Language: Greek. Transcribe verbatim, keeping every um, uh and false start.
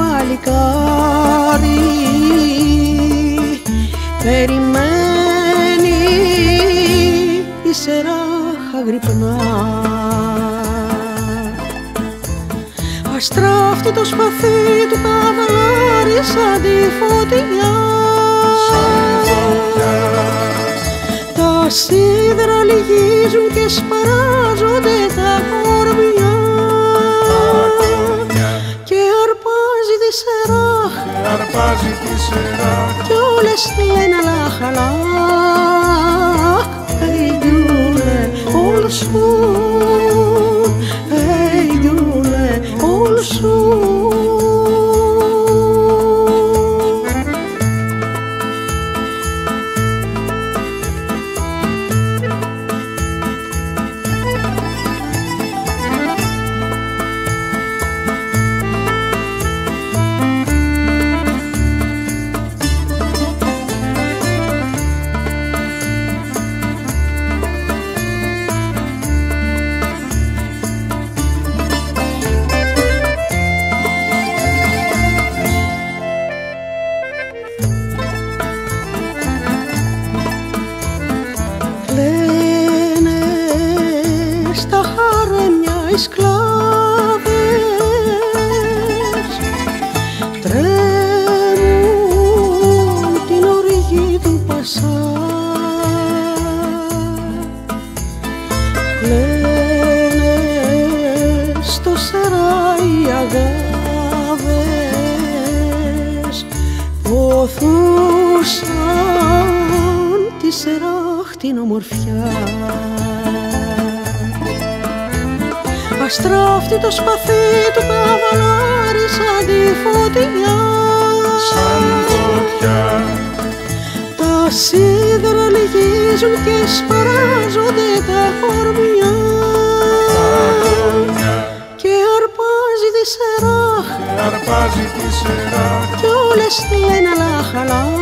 παλικάρι περιμένει η Σεράχ αγρυπνά. Αστράφτει το σπαθί του καβαλάρι σαν τη φωτιά, τα σίδερα λυγίζουν και σπαράζονται τα κορμιά, και αρπάζει τη Σεράχ, αρπάζει τη Σεράχ, κι όλες λένε αλάχ, αλάχ, ει γιούλε όλ σου, ει γιούλε όλ σου. Λένε στα χαρέμια οι σκλάβες, τρέμουν την οργή του πασά. Λένε στο σαράι οι αγάβες, ποθούσαν τη Σεράχ την ομορφιά. Αστράφτει το σπαθί του καβαλάρι σαν τη φωτιά, σαν φωτιά, τα σίδερα λυγίζουν και σπαράζονται τα κορμιά, και αρπάζει τη Σεράχ, αρπάζει τη Σεράχ, κι όλες λένε αλάχ, αλάχ.